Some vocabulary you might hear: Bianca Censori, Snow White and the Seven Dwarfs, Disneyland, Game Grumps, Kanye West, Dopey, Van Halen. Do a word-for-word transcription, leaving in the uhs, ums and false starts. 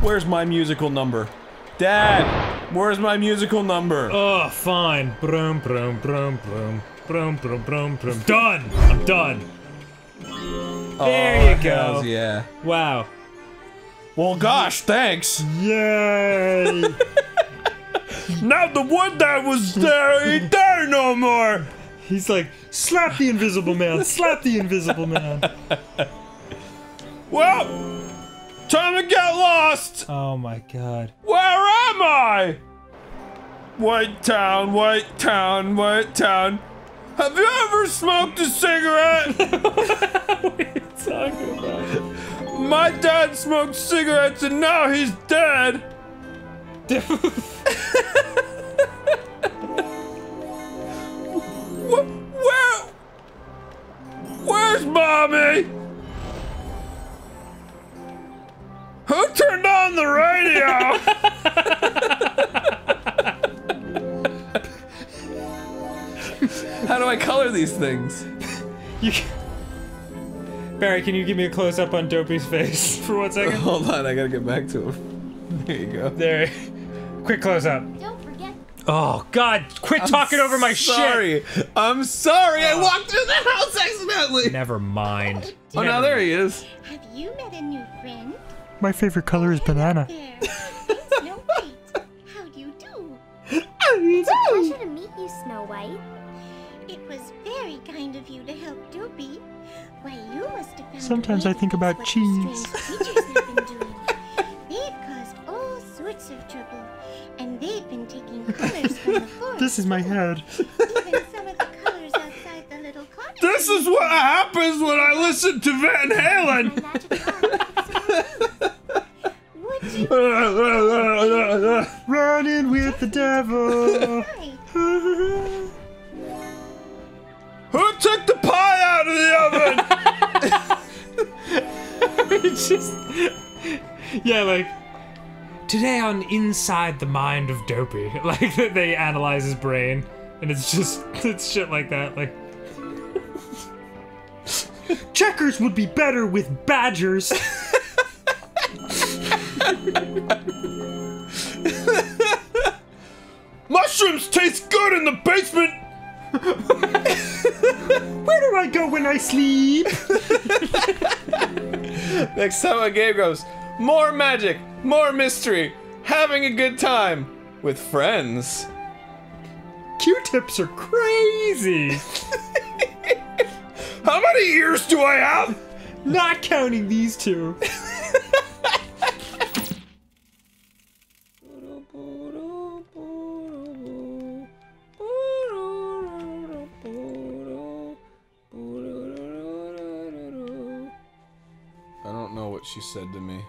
Where's my musical number? Dad! Where's my musical number? Oh, fine. Broom, broom, broom, broom. Broom, broom, broom, broom. Done! I'm done. Oh, there you go. Yeah. Wow. Well, gosh, thanks. Yay! Now the one that was there ain't there no more! He's like, slap the invisible man, slap the invisible man. Well, time to get lost! Oh my god. Where am I? White town, white town, white town. Have you ever smoked a cigarette? What are you talking about? My dad smoked cigarettes and now he's dead. Where, where? Where's mommy? Who turned on the radio? How do I color these things? You can... Barry, can you give me a close-up on Dopey's face for one second? Hold on, I gotta get back to him. There you go. There. Quick close-up. Don't forget. Oh god, quit I'm talking over my sorry. shit! I'm sorry, oh. I walked through the house accidentally! Never mind. Oh, oh now there he is. Have you met a new friend? My favorite color is banana. Snow White. How do you do? How do you do? It's a pleasure to meet you, Snow White. It was very kind of you to help Dopey. Why, you must have found Sometimes I think about cheese. This is my head. Even some of the colors outside the little cottage. This is what happens when I listen to Van Halen. Running with the devil. Who took the pie out of the oven? Just, yeah, like. Today on Inside the Mind of Dopey, like they analyze his brain, and it's just it's shit like that. Like checkers would be better with badgers. Mushrooms taste good in the basement. Where do I go when I sleep? Next time on Game Grumps, more magic. More mystery, having a good time with friends. Q-tips are crazy. How many ears do I have? Not counting these two. I don't know what she said to me.